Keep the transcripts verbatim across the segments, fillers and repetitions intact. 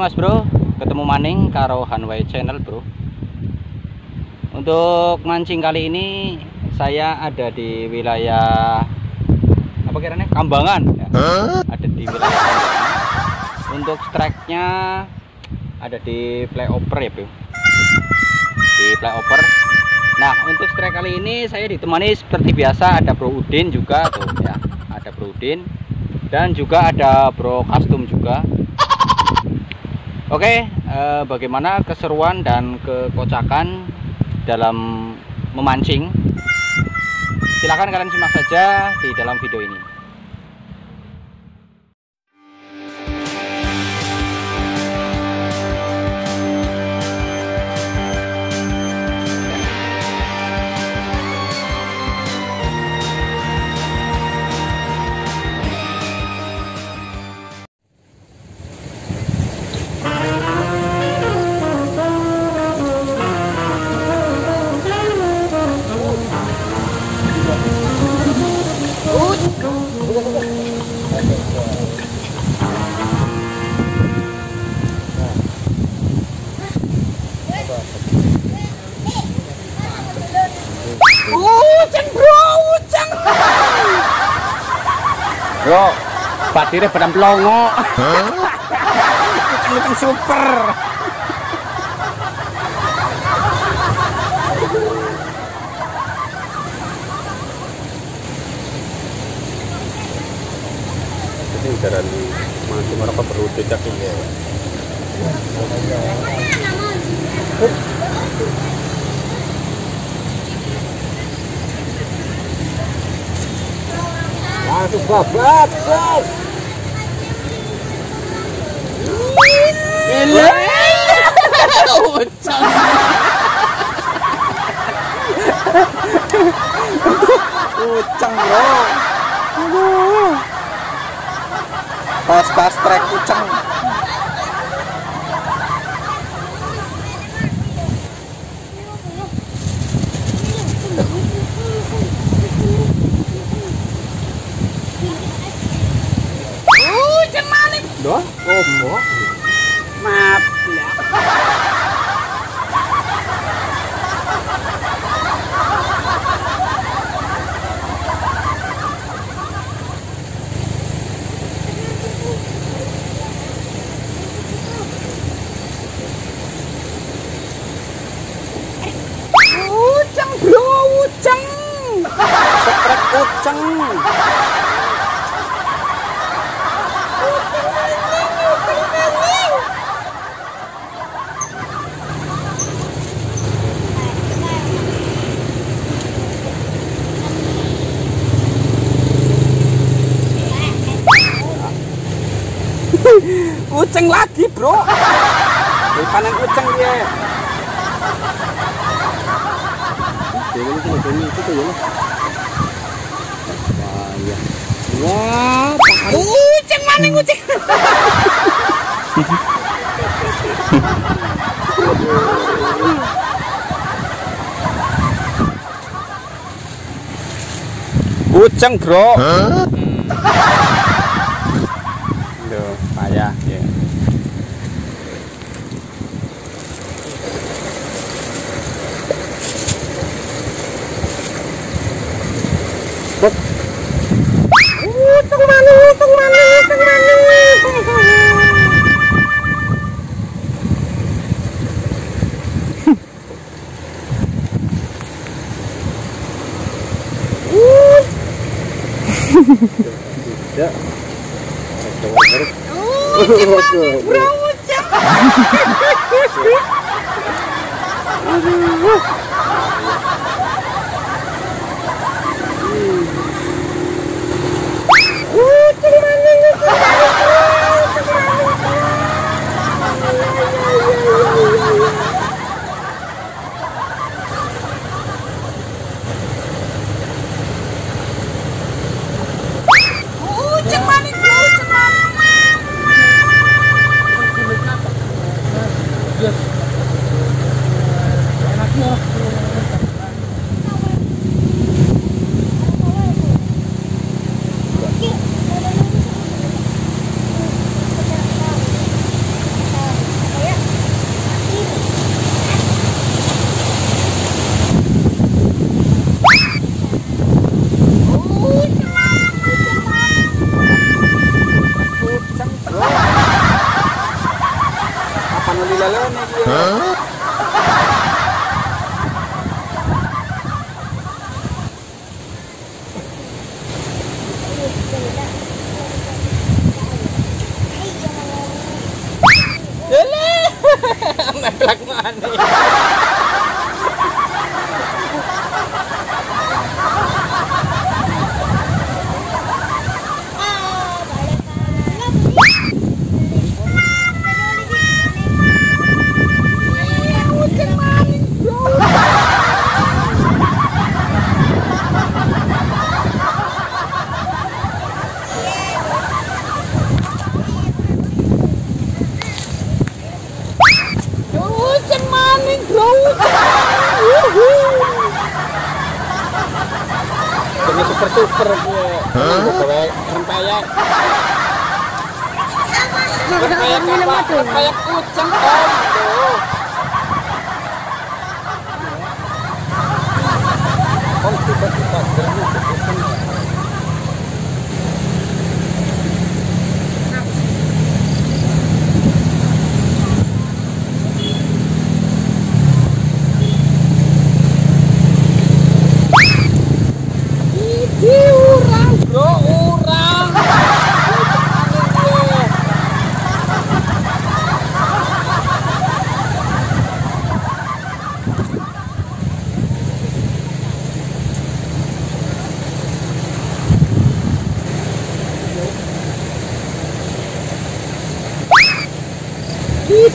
Mas Bro, ketemu maning karo Hanway Channel Bro. Untuk mancing kali ini saya ada di wilayah apa kiranya Kambangan ya. Huh? Ada di wilayah Kambangan. Untuk strike-nya ada di playoper ya Bro, di playoper. Nah untuk strike kali ini saya ditemani seperti biasa ada Bro Udin juga tuh ya, ada Bro Udin dan juga ada Bro Custom juga. Oke, eh, bagaimana keseruan dan kekocakan dalam memancing? Silahkan kalian simak saja di dalam video ini. Bro, batirnya benar pelongo. Huh? Super. Ini udara di masih mereka perlu tidak ya. Aduh babat, guys. Eleh. Ucang. Ucang lo. Aduh. Pas-pas trek ucang. Đó, ôm đó. Mập lắm. Uceng bro, uceng. Setrek uceng. Uceng lagi bro, di panen uceng dia. Wah, uceng maning uceng. Uceng bro. Payah ya. Bok. Uceng maning, uceng maning, uceng maning. Tidak. Uceng bro, uceng. Aduh. Uceng maning, uceng maning. super-super rempeyek rempeyek apa? Rempeyek kucing om om tiba-tiba gerni kucing.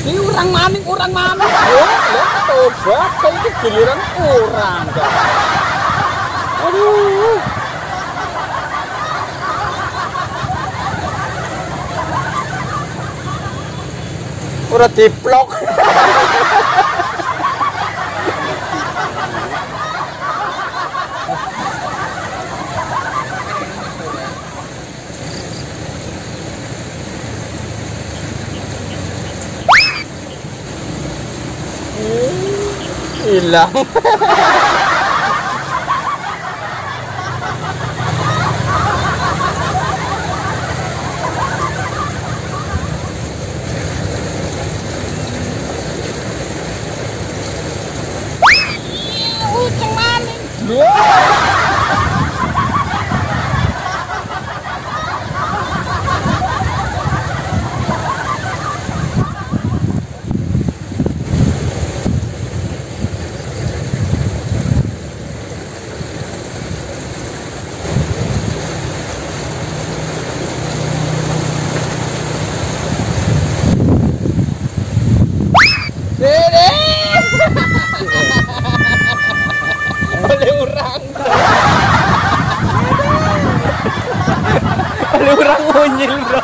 Ini orang maning, orang maning. Ya, ya, tobat. Ini giliran orang. Aduh. Udah diplok. Hilang. Kucing maning. Oleh orang. Oleh orang unyil, bro.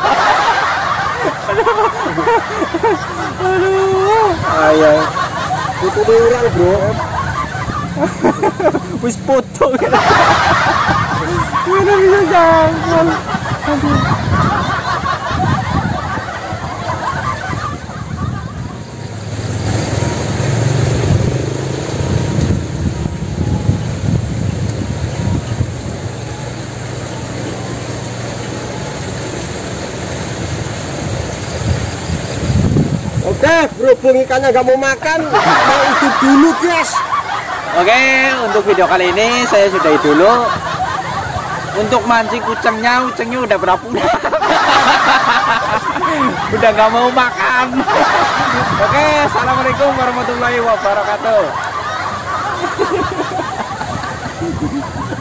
Aduh. Ayo. Itu oleh orang, bro. Wis potong. Mana bisa jangkal. Nah, berhubung ikannya gak mau makan, mau hidup dulu, guys. Oke, untuk video kali ini saya sudahi dulu. Untuk mancing kucingnya, kucingnya udah berapa udah? Udah gak mau makan. Oke, assalamualaikum warahmatullahi wabarakatuh.